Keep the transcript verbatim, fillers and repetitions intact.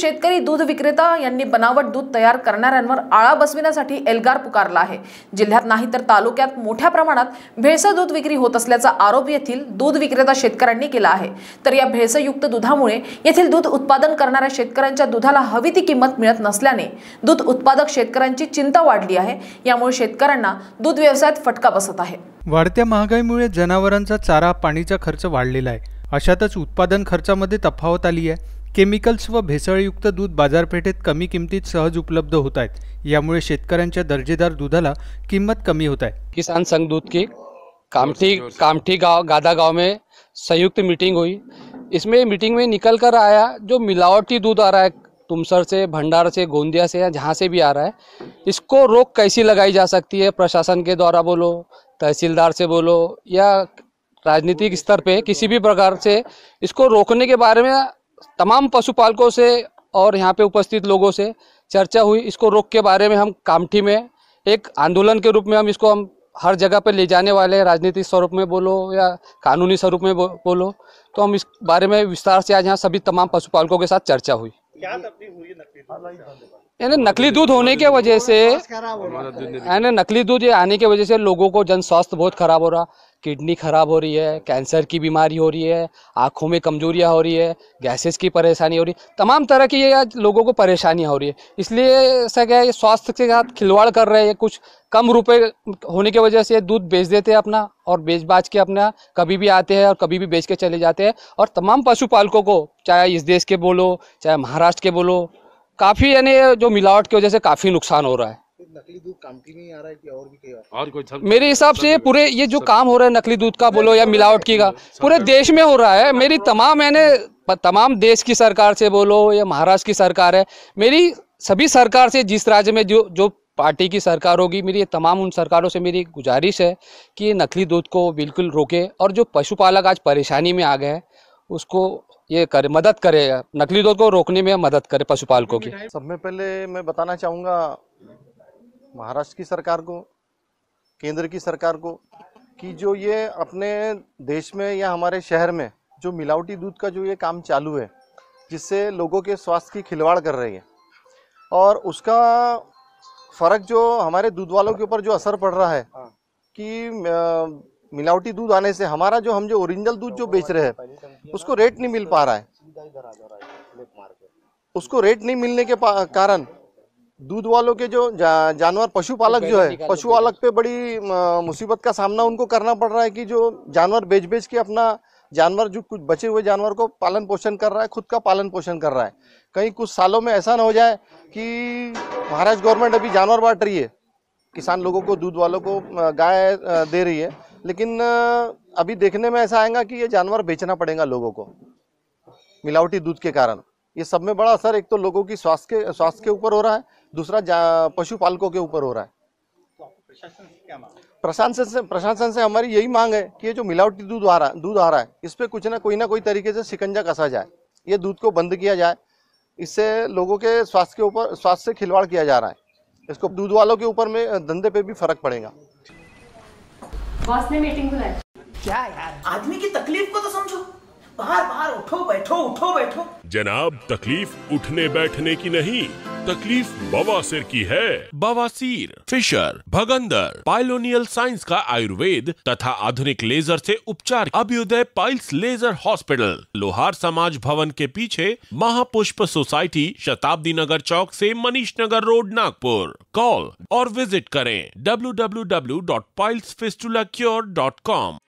शेतकरी दूध विक्रेता यांनी बनावट दूध तयार करणाऱ्यांवर आळा बसविण्यासाठी एल्गार पुकारला आहे। जिल्ह्यात नाही तर तालुक्यात मोठ्या प्रमाणात भेसळ दूध विक्री होत असल्याचा आरोप येथील दूध विक्रेता शेतकऱ्यांनी केला आहे। तर या भेसळयुक्त दुधामुळे येथील दूध उत्पादन करणाऱ्या शेतकऱ्यांच्या दुधाला हवी ती किंमत मिळत नसल्याने दूध उत्पादक शेतकऱ्यांची चिंता वाढली आहे। यामुळे शेतकऱ्यांना दूध व्यवसायात फटका बसत आहे। वाढत्या महागाईमुळे जनावरांचा चारा पाणीचा खर्च वाढलेला आहे। अशातच उत्पादन खर्चामध्ये तफावत आली आहे। केमिकल्स व भेसळयुक्त दूध बाजारपेठेत कमी किमतीत सहज उपलब्ध होत आहेत। यामुळे शेतकऱ्यांच्या दर्जेदार दुधाला कीमत कमी होत आहे। किसान संघ दूध की कामठी कामठी गाँव गादा गाँव में संयुक्त मीटिंग हुई। इसमें मीटिंग में निकल कर आया जो मिलावटी दूध आ रहा है तुमसर से, भंडार से, गोंदिया से, जहाँ से भी आ रहा है, इसको रोक कैसी लगाई जा सकती है। प्रशासन के द्वारा बोलो, तहसीलदार से बोलो, या राजनीतिक स्तर पे किसी भी प्रकार से इसको रोकने के बारे में तमाम पशुपालकों से और यहाँ पे उपस्थित लोगों से चर्चा हुई। इसको रोक के बारे में हम कामठी में एक आंदोलन के रूप में हम इसको हम हर जगह पे ले जाने वाले हैं। राजनीतिक स्वरूप में बोलो या कानूनी स्वरूप में बोलो, तो हम इस बारे में विस्तार से आज यहाँ सभी तमाम पशुपालकों के साथ चर्चा हुई। क्या हुई नकली, नकली दूध होने के वजह से यानी नकली दूध ये आने के वजह से लोगों को जन स्वास्थ्य बहुत खराब हो रहा, किडनी खराब हो रही है, कैंसर की बीमारी हो रही है, आँखों में कमजोरियाँ हो रही है, गैसेस की परेशानी हो रही है, तमाम तरह की ये आज लोगों को परेशानियाँ हो रही है। इसलिए ऐसा क्या है, स्वास्थ्य के साथ खिलवाड़ कर रहे हैं। कुछ कम रुपए होने की वजह से दूध बेच देते हैं अपना, और बेच बाच के अपना कभी भी आते हैं और कभी भी बेच के चले जाते हैं। और तमाम पशुपालकों को, चाहे इस देश के बोलो चाहे महाराष्ट्र के बोलो, काफ़ी यानी जो मिलावट की वजह से काफ़ी नुकसान हो रहा है। नकली दूध कामठी में आ रहा है कि और भी कहीं और कोई? मेरे हिसाब से पूरे ये जो काम हो रहा है नकली दूध का बोलो या मिलावट की का, पूरे देश में हो रहा है। मेरी तमाम मैंने तमाम देश की सरकार से बोलो या महाराष्ट्र की सरकार है, मेरी सभी सरकार से, जिस राज्य में जो जो पार्टी की सरकार होगी, मेरी तमाम उन सरकारों से मेरी गुजारिश है कि ये नकली दूध को बिल्कुल रोके। और जो पशुपालक आज परेशानी में आ गए उसको ये करे, मदद करे, नकली दूध को रोकने में मदद करे पशुपालकों की। सबसे पहले मैं बताना चाहूँगा महाराष्ट्र की सरकार को, केंद्र की सरकार को, कि जो ये अपने देश में या हमारे शहर में जो मिलावटी दूध का जो ये काम चालू है, जिससे लोगों के स्वास्थ्य की खिलवाड़ कर रही है, और उसका फ़र्क जो हमारे दूध वालों के ऊपर जो असर पड़ रहा है कि मिलावटी दूध आने से हमारा जो हम जो ओरिजिनल दूध जो बेच रहे हैं उसको रेट नहीं मिल पा रहा है। उसको रेट नहीं मिलने के कारण दूध वालों के जो जा, जानवर पशुपालक जो है, पशुपालक पे बड़ी मुसीबत का सामना उनको करना पड़ रहा है कि जो जानवर बेच बेच के अपना जानवर जो कुछ बचे हुए जानवर को पालन पोषण कर रहा है, खुद का पालन पोषण कर रहा है। कहीं कुछ सालों में ऐसा ना हो जाए कि महाराष्ट्र गवर्नमेंट अभी जानवर बांट रही है, किसान लोगों को, दूध वालों को गाय दे रही है, लेकिन अभी देखने में ऐसा आएगा कि ये जानवर बेचना पड़ेगा लोगों को मिलावटी दूध के कारण। ये सब में बड़ा असर एक तो लोगों की स्वास्थ्य के स्वास्थ्य के ऊपर हो रहा है, दूसरा पशुपालकों के ऊपर हो रहा है। प्रशासन से क्या मांग? प्रशासन से प्रशासन से हमारी यही मांग है कि ये जो मिलावटी दूध आ रहा दूध आ रहा है इस पर कुछ ना कोई ना कोई तरीके से शिकंजा कसा जाए, ये दूध को बंद किया जाए। इससे लोगों के स्वास्थ्य के ऊपर स्वास्थ्य से खिलवाड़ किया जा रहा है। इसको दूध वालों के ऊपर में धंधे पे भी फर्क पड़ेगा। बॉस ने मीटिंग बुलाई क्या यार, आदमी की तकलीफ को तो समझो, बाहर बाहर उठो बैठो उठो बैठो। जनाब, तकलीफ उठने बैठने की नहीं, तकलीफ बवासीर की है। बवासीर, फिशर, भगंदर, पाइलोनियल साइंस का आयुर्वेद तथा आधुनिक लेजर से उपचार। अभ्युदय पाइल्स लेजर हॉस्पिटल, लोहार समाज भवन के पीछे, महापुष्प सोसाइटी, शताब्दी नगर चौक से मनीष नगर रोड, नागपुर। कॉल और विजिट करें W W W dot piles fistula cure dot com.